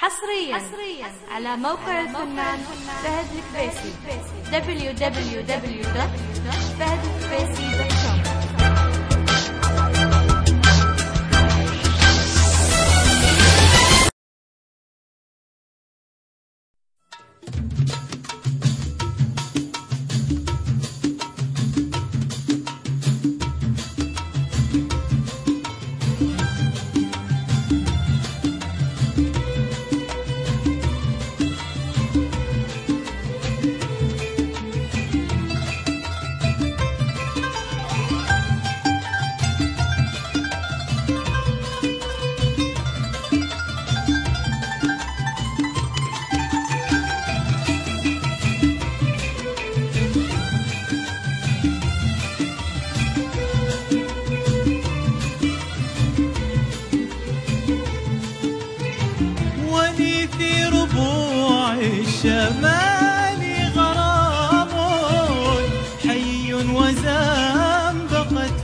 حصرياً على موقع الفنان فهد الكبيسي www.fahedalkbisi.com. في ربوع الشمال غرام حي وزنبقة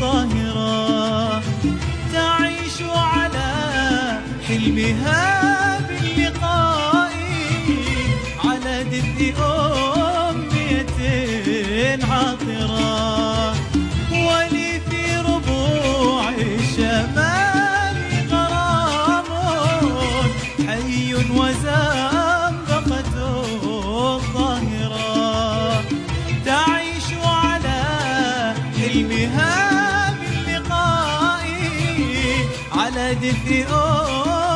طاهرة تعيش على حلمها باللقاء على دفء أمنية عاطرة. ولي في ربوع الشمال حي وزنبقة طاهرة تعيش على حلمها باللقاء على دفء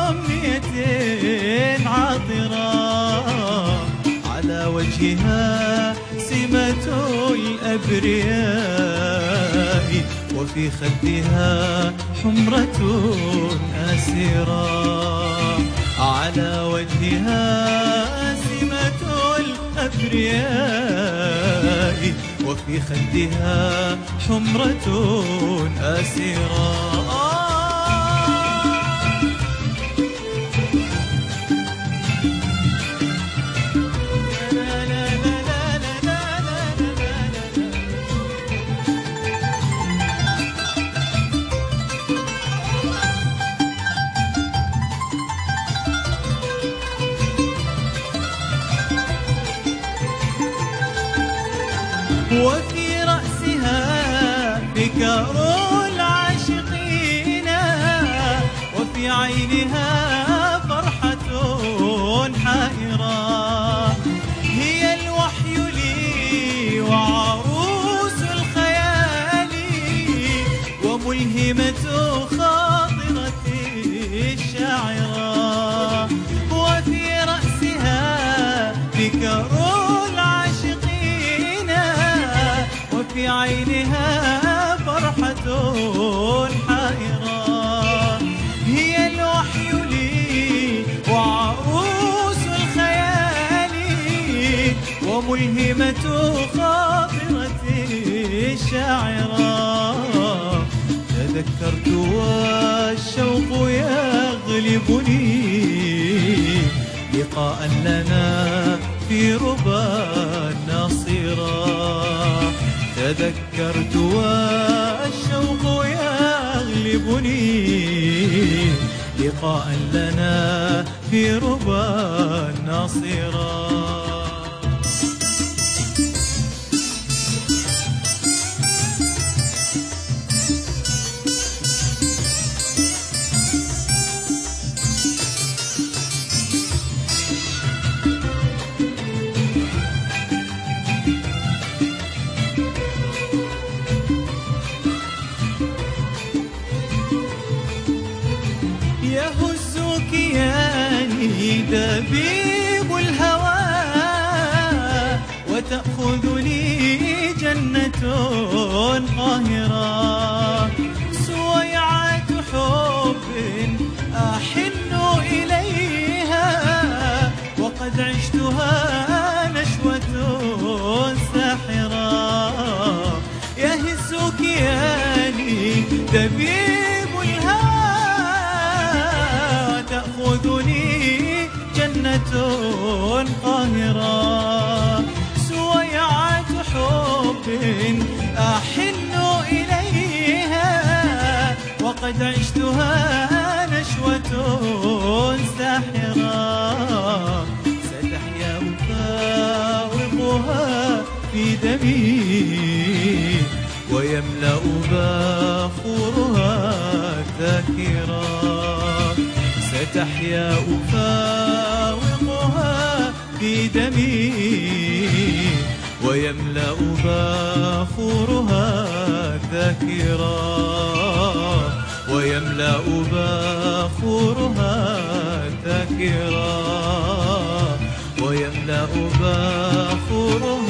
أمنية عاطرة. على وجهها سمة الأبرياء وفي خدها حمرة أسيرة. على وجهها سمة الأبرياء وفي خدها حمرة أسيرة. وفي رأسها فكر العاشقين وفي عينها فرحة حائرة. هي الوحي لي وعروس الخيال وملهمة خاطرة الشاعرة. وفي رأسها فكر في عينها فرحة حائرة. هي الوحي لي وعروس الخيال وملهمة خاطرة الشاعرة. تذكرت والشوق يغلبني لقاء لنا في ربا الناصرة. تذكرت والشوق يغلبني لقاء لنا في ربا الناصرة. يهز كياني دبيب الهوى وتأخذني جنة قاهرة. سويعة حب أحن إليها وقد عشتها نشوة ساحرة. يهز كياني دبيب الهوى تأخذني جنة قاهرة. سويعة حب أحن إليها وقد عشتها نشوة ساحرة. حياتي ويملأ باخرها ذاكرا. ستحيا أفاوقها في دمي ويملأ باخرها ذاكرا ويملأ باخرها ذاكرا ويملأ باخرها